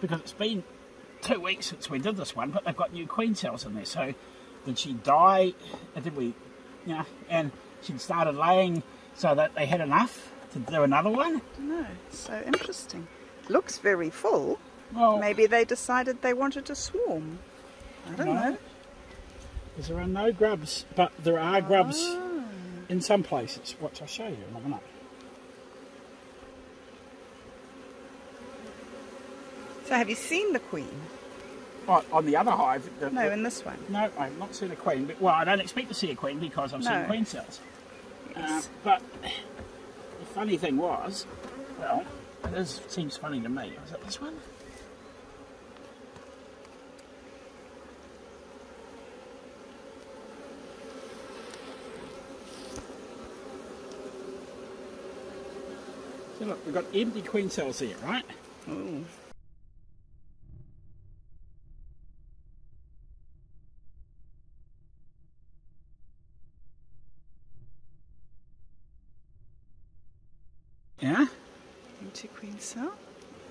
because it's been 2 weeks since we did this one, but they've got new queen cells in there. So did she die? Did we, you know, and she'd started laying so that they had enough to do another one? I don't know, it's so interesting. Looks very full. Well, maybe they decided they wanted to swarm. I don't know. Because there are no grubs, but there are grubs in some places, which I'll show you in a minute. So have you seen the queen? Oh, on the other hive? No, in this one. No, I've not seen a queen. But, well, I don't expect to see a queen because I've seen queen cells. Yes. But the funny thing was, well, it is, seems funny to me. Is it this one? So look, we've got empty queen cells here, right? Ooh. Yeah? Empty queen cell.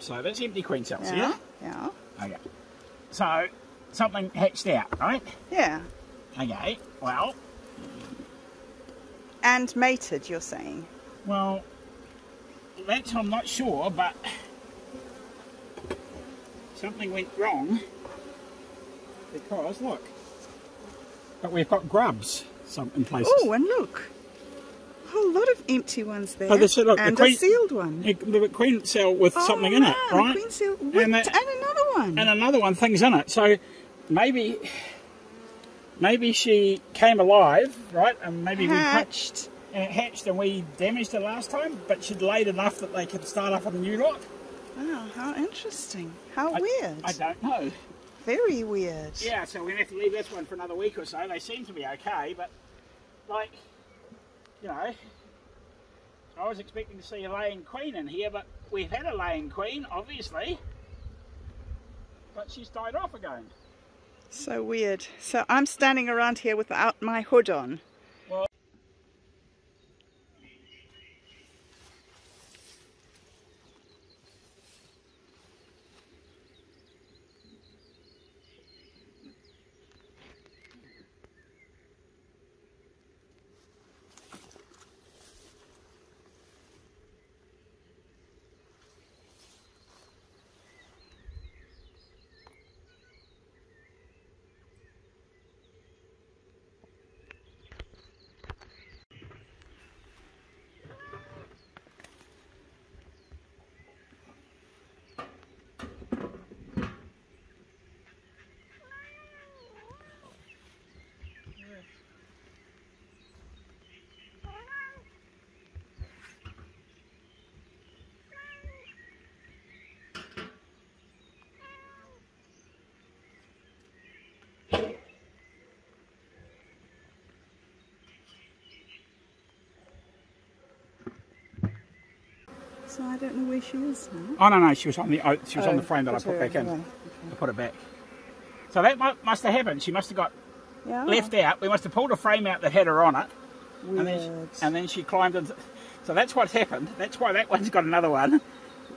So that's empty queen cells, yeah? Yeah. Okay. So something hatched out, right? Yeah. Okay, well. And mated, you're saying? Well, that's, I'm not sure, but something went wrong because, look, but we've got grubs in places. Oh, and look. A whole lot of empty ones there, oh, this, look, and the queen, a sealed one. The queen cell with something in it, right? Queen cell with, and another one. And another one, things in it. So maybe she came alive, right? And maybe hatched. We hatched and we damaged her last time, but she'd laid enough that they could start up a new lot. Wow, how interesting. How weird. I don't know. Very weird. Yeah, so we're going to have to leave this one for another week or so. They seem to be okay, but like... You know, I was expecting to see a laying queen in here, but we've had a laying queen, obviously, but she's died off again. So weird. So I'm standing around here without my hood on. Well, so I don't know where she is now. Oh no, she was on the on the frame that I put back in. Okay. I put it back. So that must have happened. She must have got left out. We must have pulled a frame out that had her on it. Weird. And then she climbed into. So that's what's happened. That's why that one's got another one.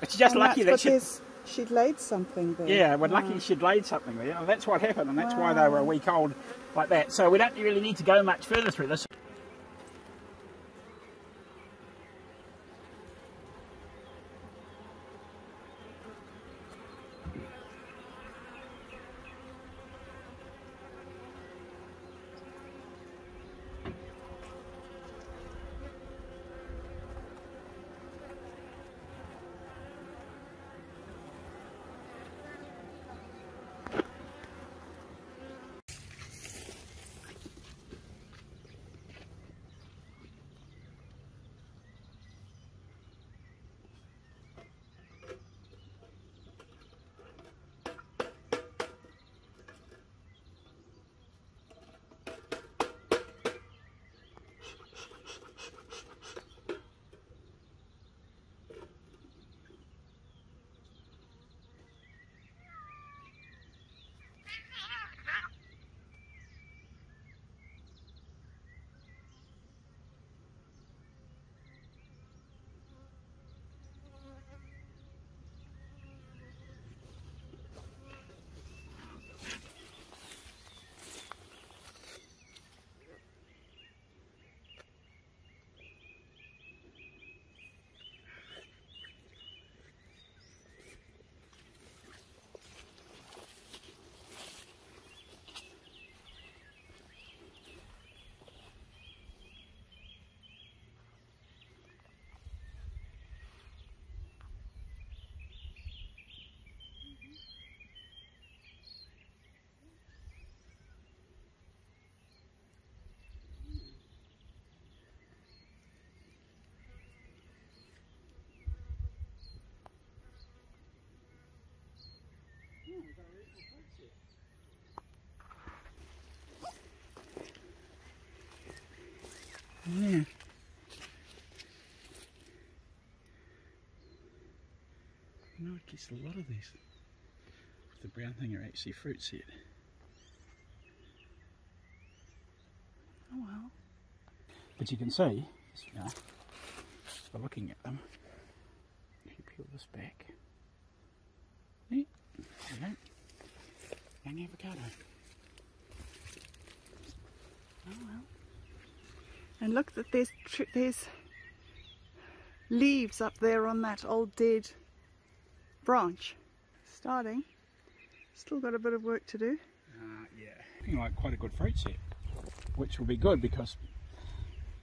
She's just lucky that she'd laid something there. Yeah, we're lucky she'd laid something there. And that's what happened, and that's why they were a week old like that. So we don't really need to go much further through this. Yeah. You know, I guess a lot of these, with the brown thing, are actually fruits yet. Oh well. But you can see, you know, by looking at them, if you peel this back, yeah, there you go, young avocado. Oh well. And look that there's leaves up there on that old dead branch. Starting. Still got a bit of work to do. Yeah, looking like quite a good fruit set, which will be good because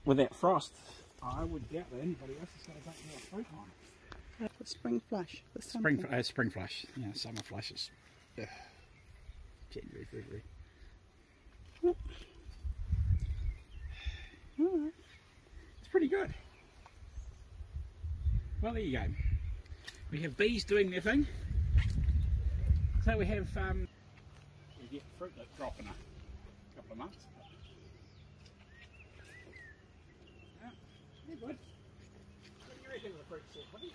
with that frost, I would doubt that anybody else is going to take that fruit on. Spring flush. Spring flush. Yeah, summer flushes. Ugh. January, February. Oh. Alright. It's pretty good. Well, there you go. We have bees doing their thing. So we have we get fruit that drop in a couple of months. Yeah, they're good. What do you reckon of the fruit set, buddy?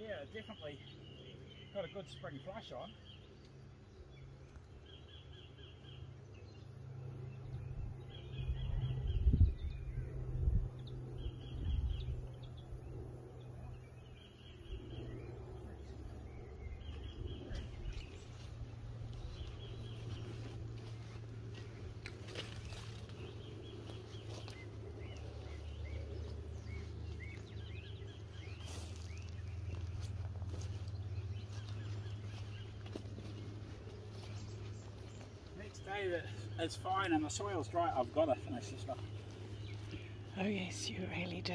Yeah, definitely got a good spring flush on. That it's fine and the soil's dry. I've got to finish this up. Oh yes, you really do.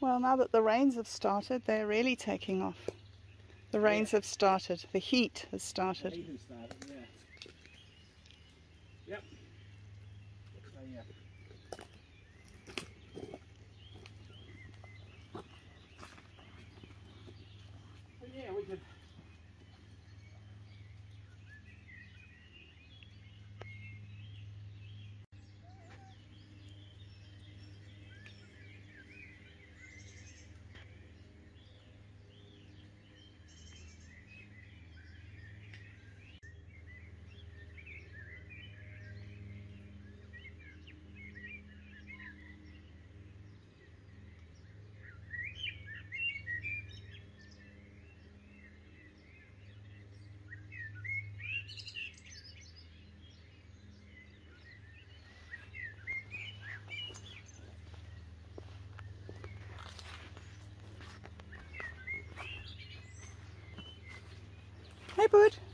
Well, now that the rains have started, they're really taking off. The rains have started. The heat has started. The heat has started, yeah. Yep. So, yeah. But yeah, we could... Hey, bud.